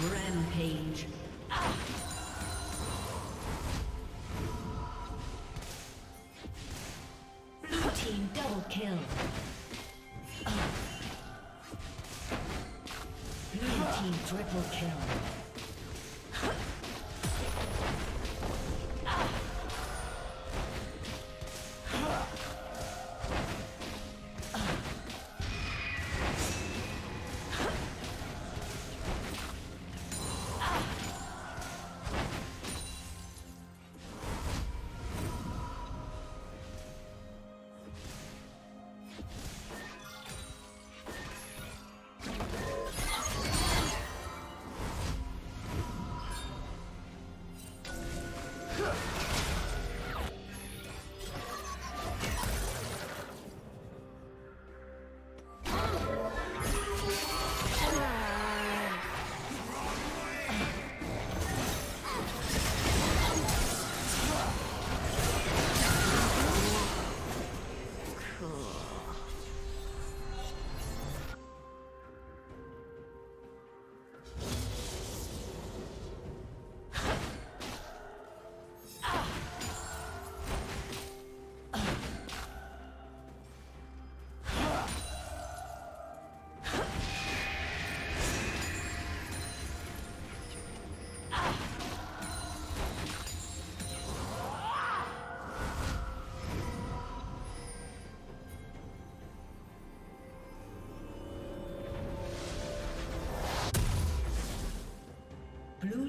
Rampage. Blue team double kill. Blue team triple kill. Blue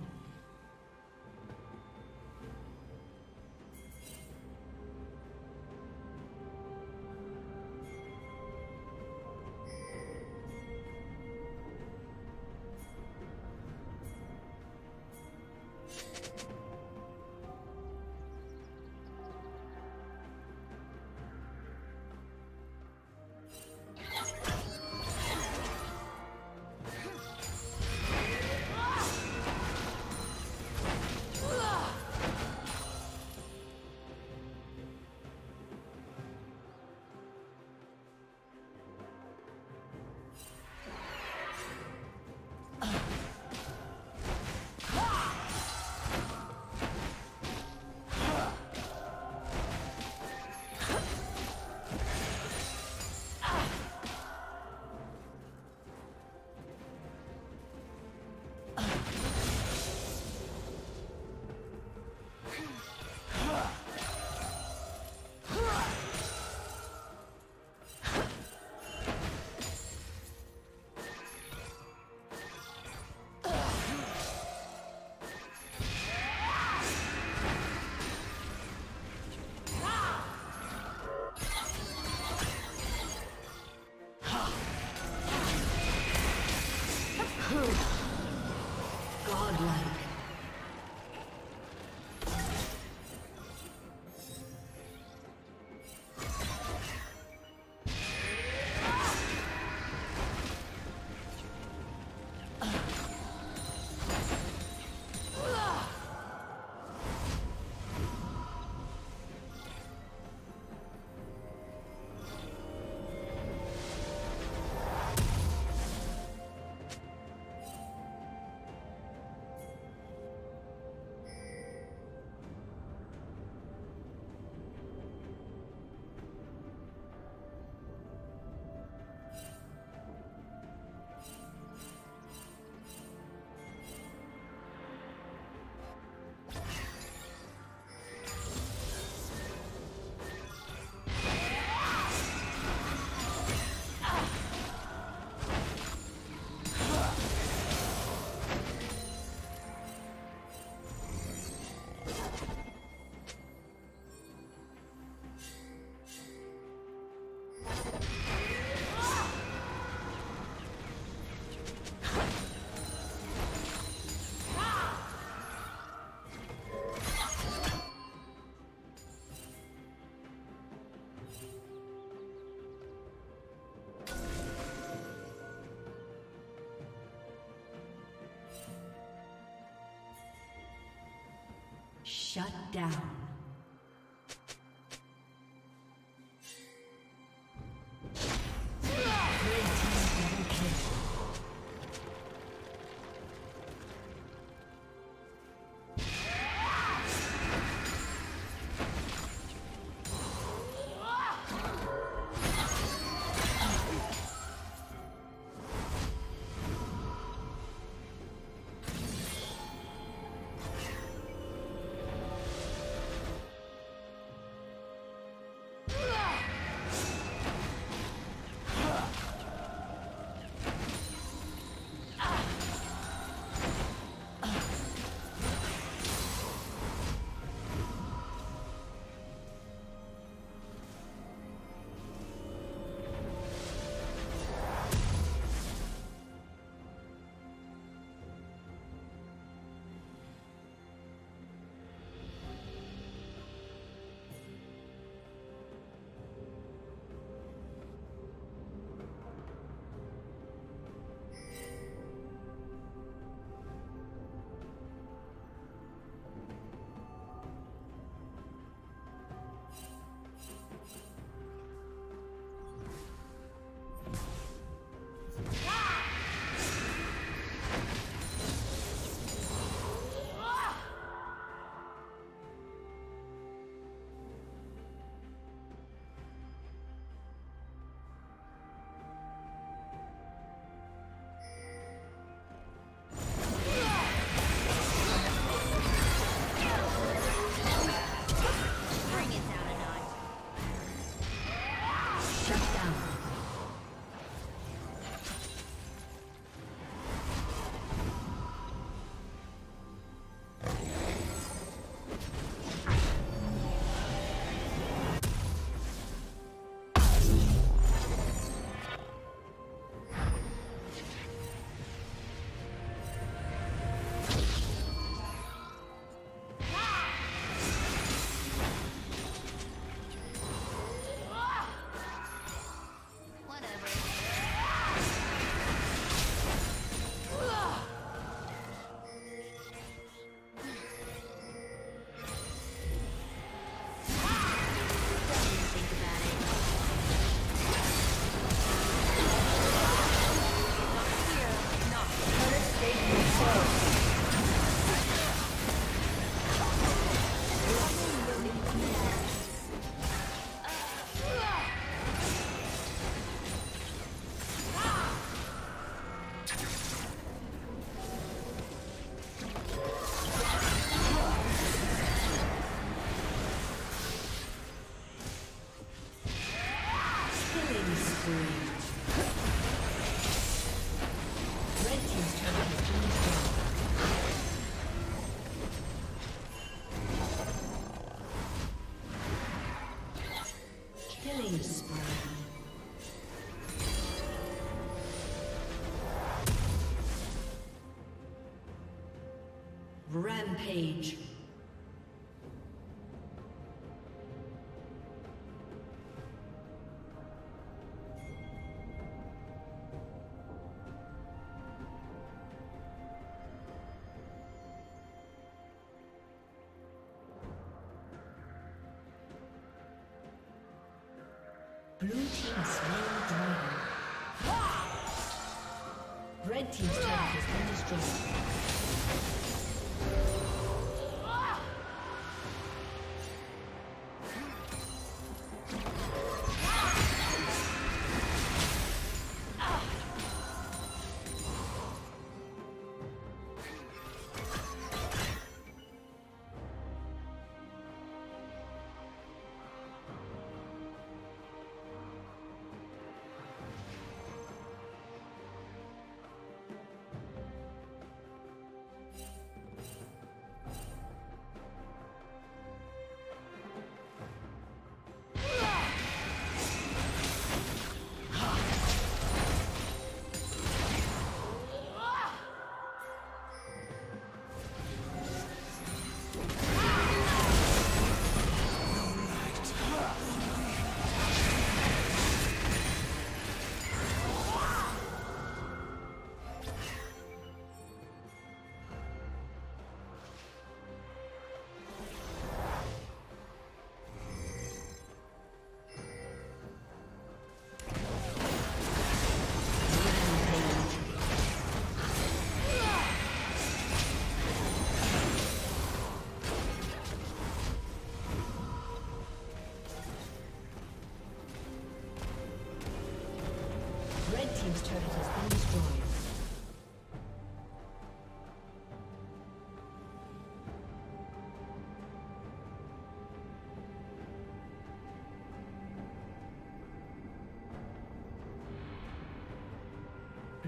Shut down. Red team double kill. Rampage. Blue team slain dragon. Red team's turret has been destroyed.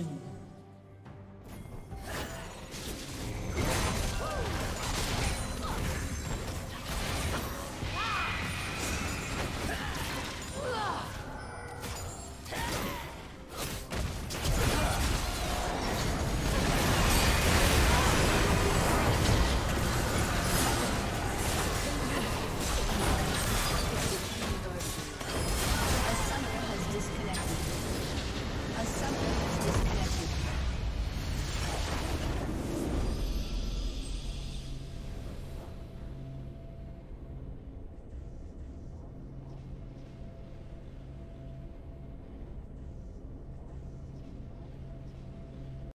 Soon.